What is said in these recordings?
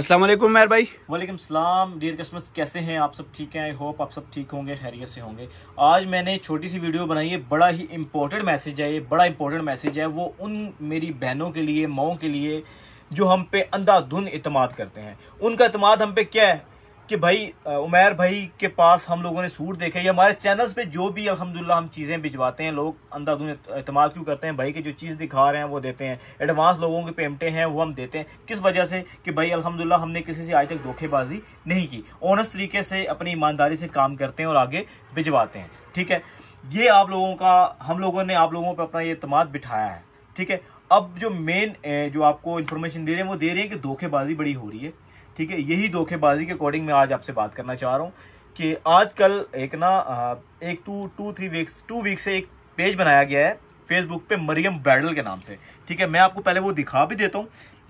अस्सलाम वालेकुम मेहर भाई। वालेकुम सलाम डियर कस्टमर्स, कैसे हैं आप सब? ठीक हैं, आई होप आप सब ठीक होंगे, खैरियत से होंगे। आज मैंने छोटी सी वीडियो बनाई है, बड़ा ही इम्पोर्टेंट मैसेज है, ये बड़ा इंपॉर्टेंट मैसेज है वो उन मेरी बहनों के लिए, माओं के लिए जो हम पे अंधाधुन इतमाद करते हैं। उनका इतमाद हम पे क्या है कि भाई उमैर भाई के पास हम लोगों ने सूट देखे या हमारे चैनल्स पे जो भी अल्हम्दुलिल्लाह हम चीज़ें भिजवाते हैं, लोग अंधाधुन इतमाद क्यों करते हैं? भाई के जो चीज़ दिखा रहे हैं वो देते हैं, एडवांस लोगों के पेमेंटें हैं वो हम देते हैं। किस वजह से? कि भाई अल्हम्दुलिल्लाह हमने किसी से आज तक धोखेबाजी नहीं की, ऑनेस्ट तरीके से अपनी ईमानदारी से काम करते हैं और आगे भिजवाते हैं। ठीक है, ये आप लोगों का, हम लोगों ने आप लोगों पर अपना ये इतमाद बिठाया है। ठीक है, अब जो मेन जो आपको इन्फॉर्मेशन दे रहे हैं वो दे रहे हैं कि धोखेबाजी बड़ी हो रही है। ठीक है, यही धोखेबाजी के अकॉर्डिंग मैं आज आपसे बात करना चाह रहा हूँ कि आजकल एक ना एक टू वीक से एक पेज बनाया गया है फेसबुक पे मरियम बैडल के नाम से। ठीक है, मैं आपको पहले वो दिखा भी देता हूँ।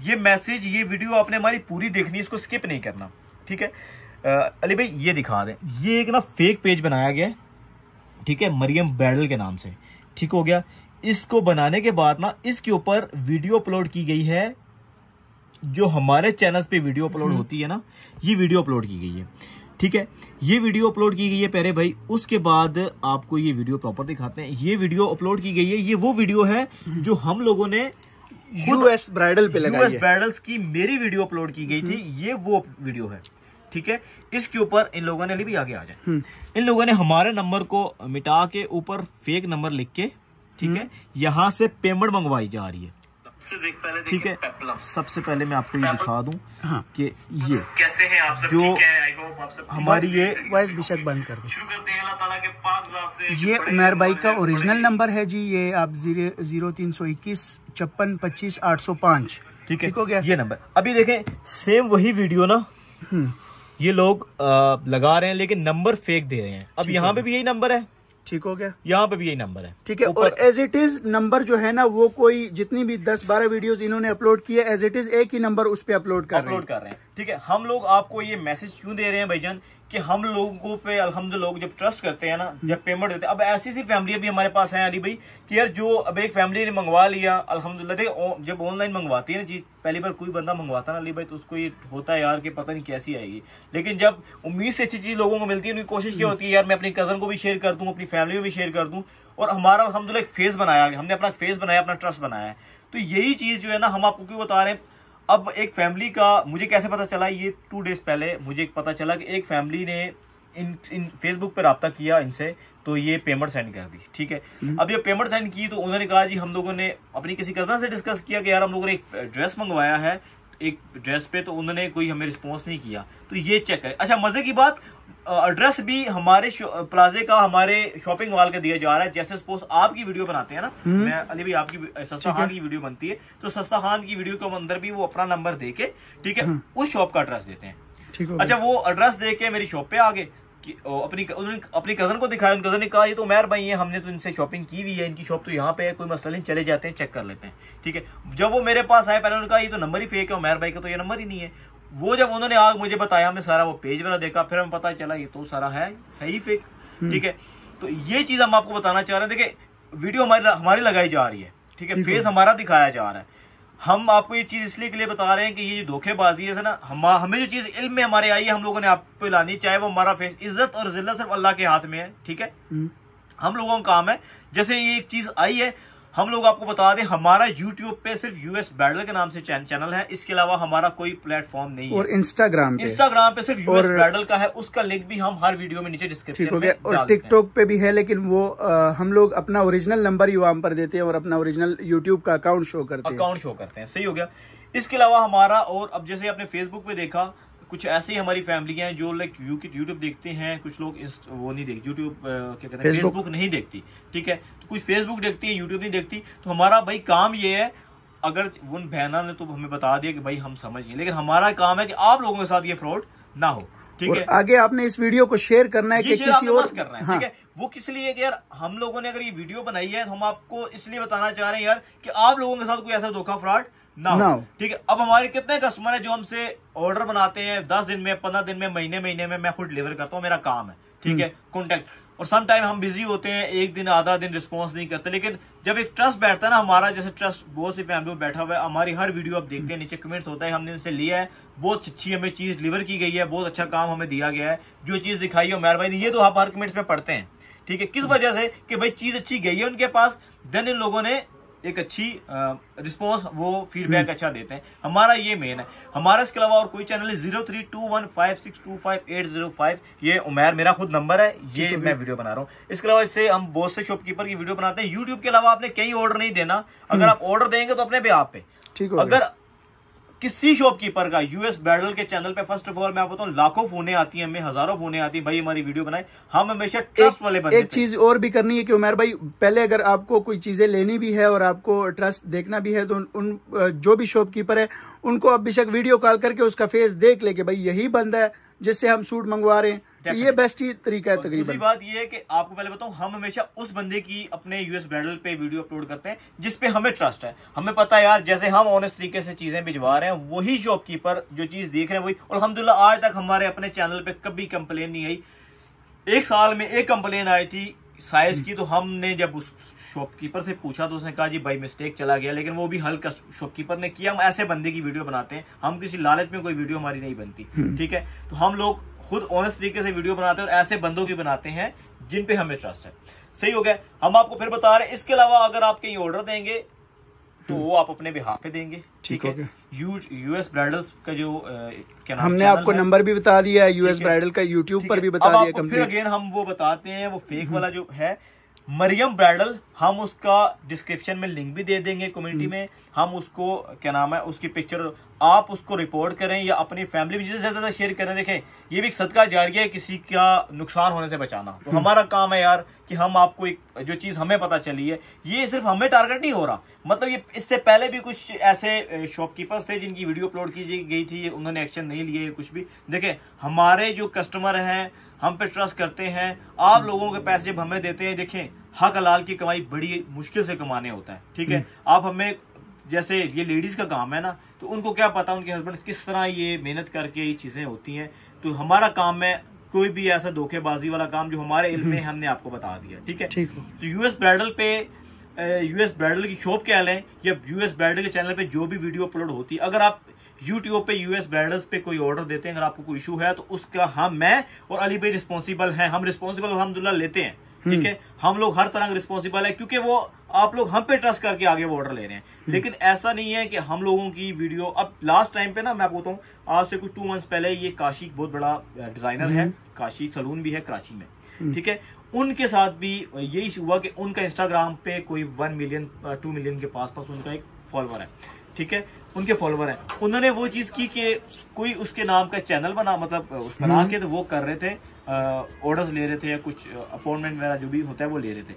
ये मैसेज, ये वीडियो आपने हमारी पूरी देखनी, इसको स्किप नहीं करना। ठीक है अली भाई, ये दिखा दें, ये एक ना फेक पेज बनाया गया है। ठीक है, मरियम बैडल के नाम से। ठीक हो गया, इसको बनाने के बाद ना इसके ऊपर वीडियो अपलोड की गई है, जो हमारे चैनल्स पे वीडियो अपलोड होती है ना, ये वीडियो अपलोड की गई है। ठीक है, ये वीडियो अपलोड की गई है प्यारे भाई। उसके बाद आपको ये वीडियो प्रॉपर दिखाते हैं, ये वीडियो अपलोड की गई है। ये वो वीडियो है जो हम लोगों ने यूएस ब्राइडल पे लगाई है। यूएस ब्राइडल्स की मेरी वीडियो अपलोड की गई थी, ये वो वीडियो है। ठीक है, इसके ऊपर इन लोगों ने, अली भी आगे आ जाए, इन लोगों ने हमारे नंबर को मिटा के ऊपर फेक नंबर लिख के, ठीक है, यहाँ से पेमेंट मंगवाई जा रही है। ठीक है, सबसे पहले मैं आपको ये दिखा दूं कि ये कैसे हैं आप सब, जो आई होप आप सब हमारी ये वॉइस बेशक बंद कर शुरू करते हैं अल्लाह ताला के पाक जात से। ये उमर भाई का ओरिजिनल नंबर है जी, ये आप 0 321 56 25 805। ठीक है, हो गया ये नंबर। अभी देखें, सेम वही वीडियो ना ये लोग लगा रहे हैं, लेकिन नंबर फेक दे रहे हैं। अब यहाँ पे भी यही नंबर है, ठीक हो गया, यहाँ पे भी यही नंबर है। ठीक है, और एज इट इज नंबर जो है ना, वो कोई जितनी भी 10-12 वीडियोस इन्होंने अपलोड किए, एज इट इज एक ही नंबर उस पर अपलोड कर रहे हैं। ठीक है, हम लोग आपको ये मैसेज क्यों दे रहे हैं भाईजान कि हम लोगों पे अल्हम्दुलिल्लाह लोग जब ट्रस्ट करते हैं ना, जब पेमेंट देते हैं। अब ऐसी सी फैमिली भी हमारे पास है अली भाई कि यार, जो अब एक फैमिली ने मंगवा लिया अल्हम्दुलिल्लाह। जब ऑनलाइन मंगवाती है ना चीज, पहली बार कोई बंदा मंगवाता ना अली भाई, तो उसको ये होता है यार कि पता नहीं कैसी आएगी, लेकिन जब उम्मीद से अच्छी चीज लोगों को मिलती है, उनकी कोशिश ये होती है यार मैं अपनी कजन को भी शेयर कर दूं, अपनी फैमिली को भी शेयर कर दूं। और हमारा अल्हम्दुलिल्लाह एक फेस बनाया, हमने अपना फेस बनाया, अपना ट्रस्ट बनाया है। तो यही चीज जो है ना, हम आपको क्यों बता रहे हैं। अब एक फैमिली का, मुझे कैसे पता चला, ये 2 डेज पहले मुझे पता चला कि एक फैमिली ने इन फेसबुक पर रब्ता किया इनसे, तो ये पेमेंट सेंड कर दी। ठीक है, अब ये पेमेंट सेंड की तो उन्होंने कहा जी हम लोगों ने अपनी किसी कजन से डिस्कस किया कि यार हम लोगों ने एक ड्रेस मंगवाया है, एक ड्रेस पे, तो उन्होंने कोई हमें रिस्पॉन्स नहीं किया, तो ये चेक है। अच्छा, मजे की बात, एड्रेस भी हमारे प्लाजे का, हमारे शॉपिंग मॉल का दिया जा रहा है। जैसे सपोज आपकी वीडियो बनाते हैं ना, मैं अली भाई आपकी सस्ता खान की वीडियो बनती है, तो सस्ता खान की वीडियो के अंदर भी वो अपना नंबर दे के, ठीक है, उस शॉप का एड्रेस देते हैं। ठीक है, अच्छा वो एड्रेस दे के मेरी शॉप पे आ गए, अपनी कजन को दिखाया, उन कजन ने कहा ये तो उमैर भाई है, हमने तो इनसे शॉपिंग की हुई है, इनकी शॉप तो यहाँ पे है, कोई मसला नहीं, चले जाते हैं चेक कर लेते हैं। ठीक है, जब वो मेरे पास आए, पहले उन्होंने कहा ये तो नंबर ही फेक है, उमैर भाई का तो ये नंबर ही नहीं है। वो जब उन्होंने आग मुझे बताया, हमने सारा वो पेज वाला देखा, फिर हमें पता चला ये तो सारा है ही फेक। ठीक है, तो ये चीज हम आपको बताना चाह रहे हैं। देखिए, वीडियो हमारी लगाई जा रही है, ठीक है, फेस हमारा दिखाया जा रहा है। हम आपको ये चीज इसलिए के लिए बता रहे हैं कि ये जो धोखेबाजी है ना, हमें जो चीज इल्म में हमारे आई है, हम लोगों ने आप पे लानी, चाहे वो हमारा फेस, इज्जत और जिल्लत सिर्फ अल्लाह के हाथ में है। ठीक है, हम लोगों का काम है, जैसे ये एक चीज आई है, हम लोग आपको बता दें हमारा यूट्यूब पे सिर्फ यूएस ब्राइडल के नाम से चैनल है, इसके अलावा हमारा कोई प्लेटफॉर्म नहीं है। और इंस्टाग्राम पे सिर्फ यूएस ब्राइडल का है, उसका लिंक भी हम हर वीडियो में नीचे डिस्क्रिप्शन में, और टिकटॉक पे भी है, लेकिन वो हम लोग अपना ओरिजिनल नंबर ही वहां पर देते हैं और अपना ओरिजिनल यूट्यूब का अकाउंट शो करते हैं। सही हो गया। इसके अलावा हमारा, और अब जैसे आपने फेसबुक पे देखा, कुछ ऐसी हमारी फैमिली हैं जो लाइक यूट्यूब देखते हैं, कुछ लोग वो नहीं देखते, यूट्यूब क्या कहते हैं, फेसबुक नहीं देखती। ठीक है, तो कुछ फेसबुक देखती है, यूट्यूब नहीं देखती। तो हमारा भाई काम ये है, अगर उन बहना ने तो हमें बता दिया कि भाई हम समझ गए, लेकिन हमारा काम है कि आप लोगों के साथ ये फ्रॉड ना हो। ठीक है, आगे आपने इस वीडियो को शेयर करना है कि किसी और करना है। ठीक है, वो किस लिए कि यार हम लोगों ने अगर ये वीडियो बनाई है, तो हम आपको इसलिए बताना चाह रहे हैं यार कि आप लोगों के साथ कोई ऐसा धोखा फ्रॉड ना। ठीक है, अब हमारे कितने कस्टमर हैं जो हमसे ऑर्डर बनाते हैं 10 दिन में, 15 दिन में, महीने में मैं खुद डिलीवर करता हूँ, मेरा काम है। ठीक है कॉन्टेक्ट। और सम टाइम हम बिजी होते हैं, एक दिन आधा दिन रिस्पॉन्स नहीं करते, लेकिन जब एक ट्रस्ट बैठता है ना हमारा, जैसे ट्रस्ट बहुत सी फैमिली में बैठा हुआ है, हमारी हर वीडियो आप देखते हैं, नीचे कमेंट्स होता है हमने इनसे लिया है, बहुत अच्छी हमें चीज डिलीवर की गई है, बहुत अच्छा काम हमें दिया गया है, जो चीज दिखाई है मैर भाई ने, ये तो आप हर कमेंट्स में पढ़ते हैं ठीक है, किस वजह से कि भाई चीज अच्छी गई है उनके पास, देन इन लोगों ने एक अच्छी रिस्पॉन्स वो फीडबैक अच्छा देते हैं, हमारा ये मेन है। हमारा इसके अलावा और कोई चैनल है 032156258805, ये उमैर मेरा खुद नंबर है, ये मैं वीडियो बना रहा हूँ। इसके अलावा इससे हम बहुत से शॉपकीपर की वीडियो बनाते हैं। यूट्यूब के अलावा आपने कहीं ऑर्डर नहीं देना, अगर आप ऑर्डर देंगे तो अपने पे आप पे ठीक है। अगर किसी शॉपकीपर का यूएस ब्राइडल के चैनल पे फर्स्ट ऑफ ऑल मैं आपको लाखों फोने आती है, हमें हजारों फोने आती है, भाई हमारी वीडियो बनाए, हम हमेशा ट्रस्ट वाले बंदे। एक चीज और भी करनी है कि उमर भाई, पहले अगर आपको कोई चीजें लेनी भी है और आपको ट्रस्ट देखना भी है, तो उन जो भी शॉपकीपर है उनको आप बेशक वीडियो कॉल करके उसका फेस देख ले कि भाई यही बंदा है जिससे हम सूट मंगवा रहे हैं, ये बेस्ट ही तरीका है तकरीबन। दूसरी बात ये है कि आपको पहले बताऊं, हम हमेशा उस बंदे की अपने यूएस ब्राइडल पे वीडियो अपलोड करते हैं जिसपे हमें ट्रस्ट है, हमें पता है यार जैसे हम ऑनेस्ट तरीके से चीजें भिजवा रहे हैं, वही शॉपकीपर जो चीज देख रहे हैं वही। और अल्हम्दुलिल्लाह आज तक हमारे अपने चैनल पे कभी कंप्लेन नहीं आई, एक साल में एक कंप्लेन आई थी साइज की, तो हमने जब उस शॉपकीपर से पूछा तो उसने कहा जी भाई मिस्टेक चला गया, लेकिन वो भी हल्का शॉपकीपर ने किया। हम ऐसे बंदे की वीडियो बनाते हैं, हम किसी लालच में कोई वीडियो हमारी नहीं बनती ठीक है, तो हम लोग खुद ऑनेस्ट तरीके से वीडियो बनाते हैं और ऐसे बंदों की बनाते हैं जिन पे हमें ट्रस्ट है। सही हो गया, हम आपको फिर बता रहे हैं। इसके अलावा अगर आप कहीं ऑर्डर देंगे तो वो आप अपने बिहाफ पे देंगे ठीक है। यूएस ब्राइडल्स का जो हमने आपको नंबर भी बता दिया है, यूएस ब्राइडल का यूट्यूब पर भी बता दिया है। फिर अगेन हम वो बताते हैं, वो फेक वाला जो है मरियम ब्राइडल, हम उसका डिस्क्रिप्शन में लिंक भी दे देंगे कम्युनिटी में, हम उसको क्या नाम है उसकी पिक्चर आप उसको रिपोर्ट करें या अपनी फैमिली में जिससे ज्यादा शेयर करें। देखें ये भी एक सदका जारिया है, किसी का नुकसान होने से बचाना तो हमारा काम है यार, कि हम आपको एक जो चीज हमें पता चली है, ये सिर्फ हमें टारगेट नहीं हो रहा, मतलब ये इससे पहले भी कुछ ऐसे शॉपकीपर्स थे जिनकी वीडियो अपलोड की गई थी, उन्होंने एक्शन नहीं लिए कुछ भी। देखें हमारे जो कस्टमर हैं हम पे ट्रस्ट करते हैं, आप लोगों के पैसे जब हमें देते हैं, देखें हक हलाल की कमाई बड़ी मुश्किल से कमाने होता है ठीक है। आप हमें जैसे ये लेडीज का काम है ना, तो उनको क्या पता उनके हस्बैंड किस तरह ये मेहनत करके ये चीजें होती हैं, तो हमारा काम है कोई भी ऐसा धोखेबाजी वाला काम जो हमारे इल्म में हमने आपको बता दिया ठीक है। तो यूएस ब्राइडल पे, यूएस ब्राइडल की शॉप क्या लें या यूएस ब्राइडल के चैनल पे जो भी वीडियो अपलोड होती है, अगर आप यूट्यूब पे यूएस ब्राइडल्स पे कोई ऑर्डर देते हैं, अगर आपको कोई इशू है तो उसका हम, मैं और अली भाई रिस्पॉन्सिबल हैं। हम रिस्पॉन्सिबल अल्हम्दुलिल्लाह लेते हैं ठीक है, हम लोग हर तरह के रिस्पॉन्सिबल है, क्योंकि वो आप लोग हम पे ट्रस्ट करके आगे वो ऑर्डर ले रहे हैं। लेकिन ऐसा नहीं है कि हम लोगों की वीडियो, अब लास्ट टाइम पे ना मैं आपको बताऊँ, आज से कुछ 2 मंथ्स पहले ये काशी बहुत बड़ा डिजाइनर है, काशी सलून भी है कराची में ठीक है, उनके साथ भी यही हुआ कि उनका इंस्टाग्राम पे कोई 1 मिलियन 2 मिलियन के पास उनका एक फॉलोअर है ठीक है, उनके फॉलोअर हैं। उन्होंने वो चीज की कि कोई उसके नाम का चैनल बना, मतलब उस बना के, तो वो कर रहे थे, ऑर्डर्स ले रहे थे या कुछ अपॉइंटमेंट वगैरह जो भी होता है वो ले रहे थे,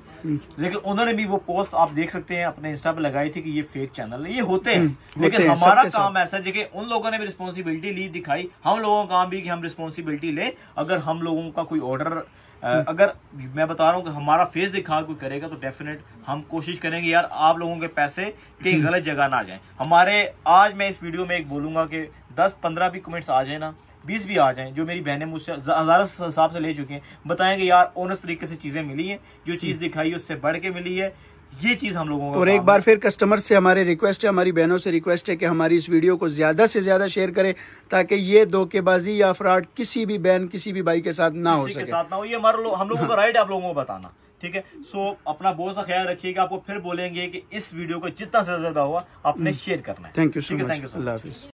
लेकिन उन्होंने भी वो पोस्ट आप देख सकते हैं अपने इंस्टा पे लगाई थी कि ये फेक चैनल है, ये होते हैं। लेकिन हमारा काम ऐसा है कि उन लोगों ने भी रिस्पॉन्सिबिलिटी ली दिखाई, हम लोगों का काम भी कि हम रिस्पॉन्सिबिलिटी ले। अगर हम लोगों का कोई ऑर्डर, अगर मैं बता रहा हूँ कि हमारा फेस दिखा कोई करेगा, तो डेफिनेट हम कोशिश करेंगे यार आप लोगों के पैसे कहीं गलत जगह ना जाएं। हमारे आज मैं इस वीडियो में एक बोलूंगा कि 10-15 भी कमेंट्स आ जाए ना, 20 भी आ जाएं, जो मेरी बहनें मुझसे हजारों हिसाब से ले चुकी हैं, बताएंगे यार ऑनेस्ट तरीके से चीजें मिली हैं, जो चीज दिखाई है उससे बढ़ के मिली है, ये चीज हम लोगों को। और एक बार फिर कस्टमर से हमारे रिक्वेस्ट है, हमारी बहनों से रिक्वेस्ट है कि हमारी इस वीडियो को ज्यादा से ज्यादा शेयर करें, ताकि ये धोखेबाजी या फ्रॉड किसी भी बहन किसी भी भाई के साथ ना हो सके, ये हम लोगों का राइट है आप लोगों को बताना ठीक है। सो अपना बहुत सा ख्याल रखिएगा, आपको फिर बोलेंगे कि इस वीडियो को जितना से ज्यादा हुआ आपने शेयर करना है। थैंक यू सो मच, अल्लाह हाफिज।